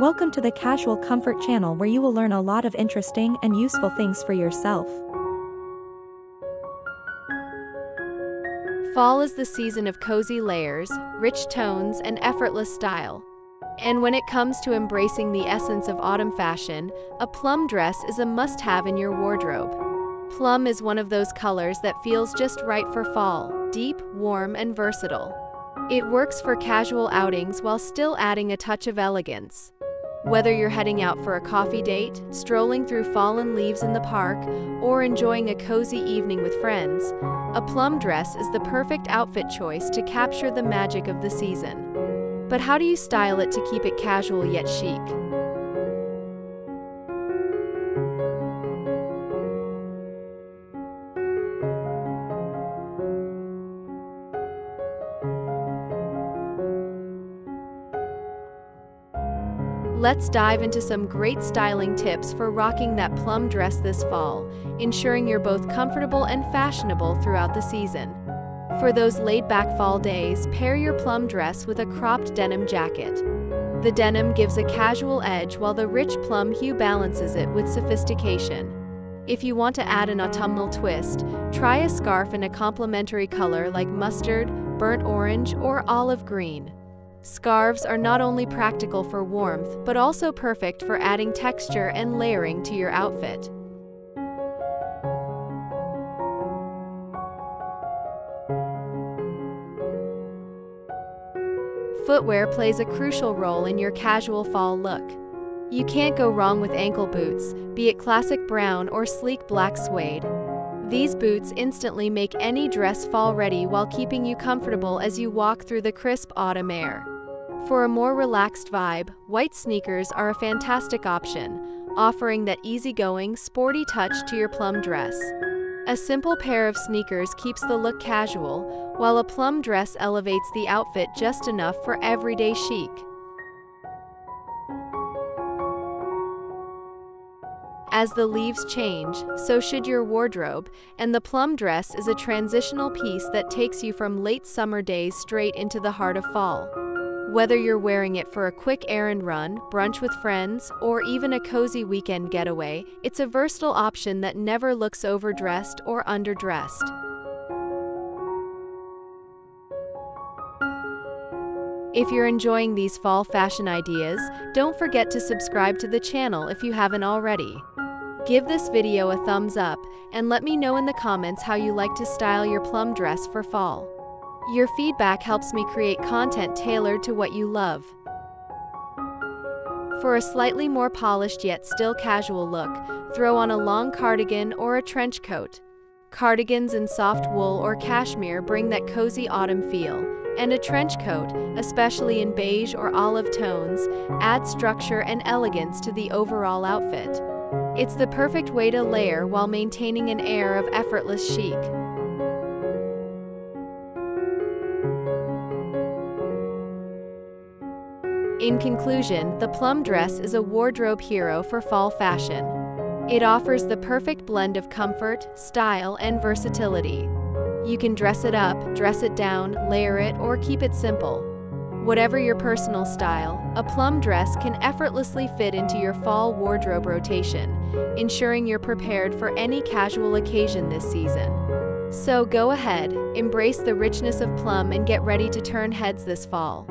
Welcome to the Casual Comfort channel, where you will learn a lot of interesting and useful things for yourself. Fall is the season of cozy layers, rich tones, and effortless style. And when it comes to embracing the essence of autumn fashion, a plum dress is a must-have in your wardrobe. Plum is one of those colors that feels just right for fall, deep, warm, and versatile. It works for casual outings while still adding a touch of elegance. Whether you're heading out for a coffee date, strolling through fallen leaves in the park, or enjoying a cozy evening with friends, a plum dress is the perfect outfit choice to capture the magic of the season. But how do you style it to keep it casual yet chic? Let's dive into some great styling tips for rocking that plum dress this fall, ensuring you're both comfortable and fashionable throughout the season. For those laid-back fall days, pair your plum dress with a cropped denim jacket. The denim gives a casual edge while the rich plum hue balances it with sophistication. If you want to add an autumnal twist, try a scarf in a complementary color like mustard, burnt orange, or olive green. Scarves are not only practical for warmth, but also perfect for adding texture and layering to your outfit. Footwear plays a crucial role in your casual fall look. You can't go wrong with ankle boots, be it classic brown or sleek black suede. These boots instantly make any dress fall ready while keeping you comfortable as you walk through the crisp autumn air. For a more relaxed vibe, white sneakers are a fantastic option, offering that easygoing, sporty touch to your plum dress. A simple pair of sneakers keeps the look casual, while a plum dress elevates the outfit just enough for everyday chic. As the leaves change, so should your wardrobe, and the plum dress is a transitional piece that takes you from late summer days straight into the heart of fall. Whether you're wearing it for a quick errand run, brunch with friends, or even a cozy weekend getaway, it's a versatile option that never looks overdressed or underdressed. If you're enjoying these fall fashion ideas, don't forget to subscribe to the channel if you haven't already. Give this video a thumbs up, and let me know in the comments how you like to style your plum dress for fall. Your feedback helps me create content tailored to what you love. For a slightly more polished yet still casual look, throw on a long cardigan or a trench coat. Cardigans in soft wool or cashmere bring that cozy autumn feel, and a trench coat, especially in beige or olive tones, adds structure and elegance to the overall outfit. It's the perfect way to layer while maintaining an air of effortless chic. In conclusion, the plum dress is a wardrobe hero for fall fashion. It offers the perfect blend of comfort, style, and versatility. You can dress it up, dress it down, layer it, or keep it simple. Whatever your personal style, a plum dress can effortlessly fit into your fall wardrobe rotation, ensuring you're prepared for any casual occasion this season. So go ahead, embrace the richness of plum and get ready to turn heads this fall.